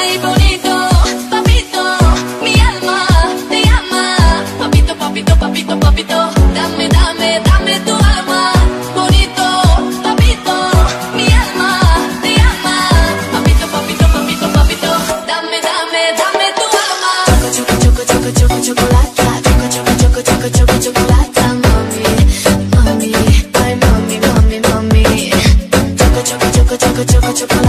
Ay, bonito, papito, mi alma te llama. Papito, papito, papito, papito, dame, dame, dame tu alma. Bonito, papito, mi alma te llama. Papito, papito, papito, papito, dame, dame, dame tu alma. Choco, choco, choco, choco, chocolate. Choco, choco, choco, choco, choco, chocolate. Mommy, mommy, mommy, mommy. Choco, choco, choco, choco, choco, chocolate.